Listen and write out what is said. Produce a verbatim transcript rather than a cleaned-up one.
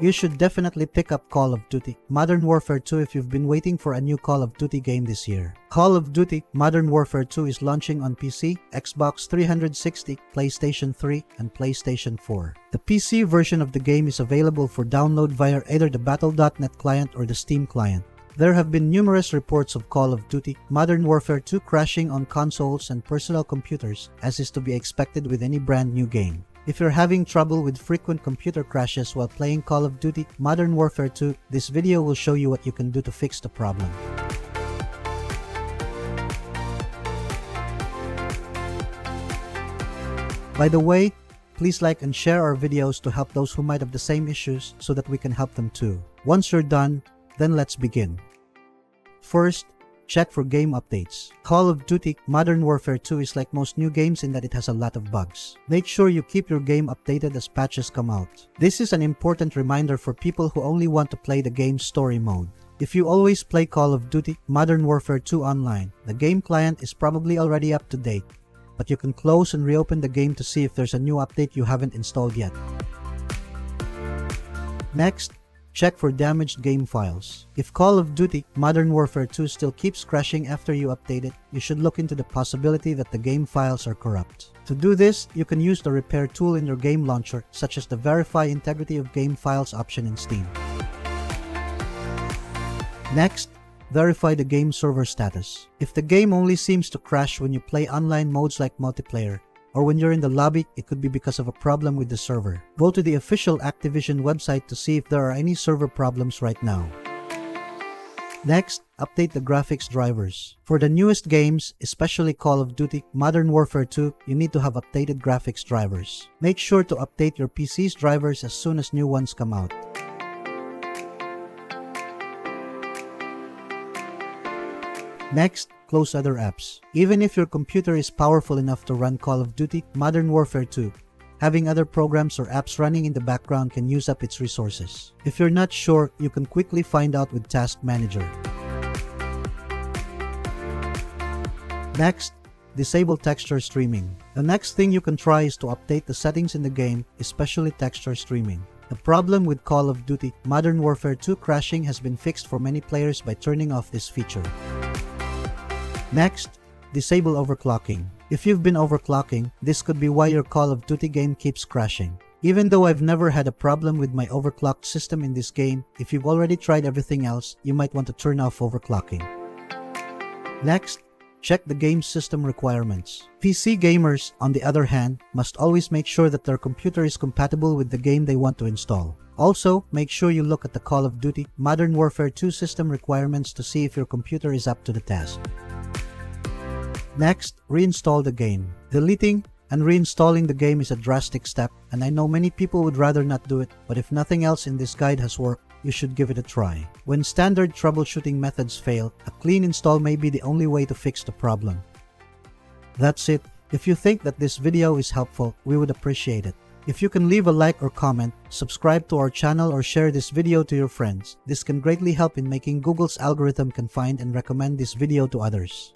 You should definitely pick up Call of Duty: Modern Warfare two if you've been waiting for a new Call of Duty game this year. Call of Duty: Modern Warfare two is launching on P C, Xbox three sixty, PlayStation three, and PlayStation four. The P C version of the game is available for download via either the Battle dot net client or the Steam client. There have been numerous reports of Call of Duty: Modern Warfare two crashing on consoles and personal computers, as is to be expected with any brand new game. If you're having trouble with frequent computer crashes while playing Call of Duty: Modern Warfare two, this video will show you what you can do to fix the problem. By the way, please like and share our videos to help those who might have the same issues so that we can help them too. Once you're done, then let's begin. First, check for game updates. Call of Duty: Modern Warfare two is like most new games in that it has a lot of bugs. Make sure you keep your game updated as patches come out. This is an important reminder for people who only want to play the game's story mode. If you always play Call of Duty: Modern Warfare two online, the game client is probably already up to date, but you can close and reopen the game to see if there's a new update you haven't installed yet. Next, check for damaged game files. If Call of Duty: Modern Warfare two still keeps crashing after you update it, you should look into the possibility that the game files are corrupt. To do this, you can use the repair tool in your game launcher, such as the Verify Integrity of Game Files option in Steam. Next, verify the game server status. If the game only seems to crash when you play online modes like multiplayer, or when you're in the lobby, it could be because of a problem with the server. Go to the official Activision website to see if there are any server problems right now. Next, update the graphics drivers. For the newest games, especially Call of Duty: Modern Warfare two, you need to have updated graphics drivers. Make sure to update your P C's drivers as soon as new ones come out. Next, close other apps. Even if your computer is powerful enough to run Call of Duty: Modern Warfare two, having other programs or apps running in the background can use up its resources. If you're not sure, you can quickly find out with Task Manager. Next, disable texture streaming. The next thing you can try is to update the settings in the game, especially texture streaming. The problem with Call of Duty: Modern Warfare two crashing has been fixed for many players by turning off this feature. Next, disable overclocking. If you've been overclocking, this could be why your Call of Duty game keeps crashing. Even though I've never had a problem with my overclocked system in this game, if you've already tried everything else, you might want to turn off overclocking. Next, check the game's system requirements. P C gamers, on the other hand, must always make sure that their computer is compatible with the game they want to install. Also, make sure you look at the Call of Duty: Modern Warfare two system requirements to see if your computer is up to the task. Next, reinstall the game. Deleting and reinstalling the game is a drastic step, and I know many people would rather not do it, but if nothing else in this guide has worked, you should give it a try. When standard troubleshooting methods fail, a clean install may be the only way to fix the problem. That's it. If you think that this video is helpful, we would appreciate it. If you can leave a like or comment, subscribe to our channel or share this video to your friends. This can greatly help in making Google's algorithm can find and recommend this video to others.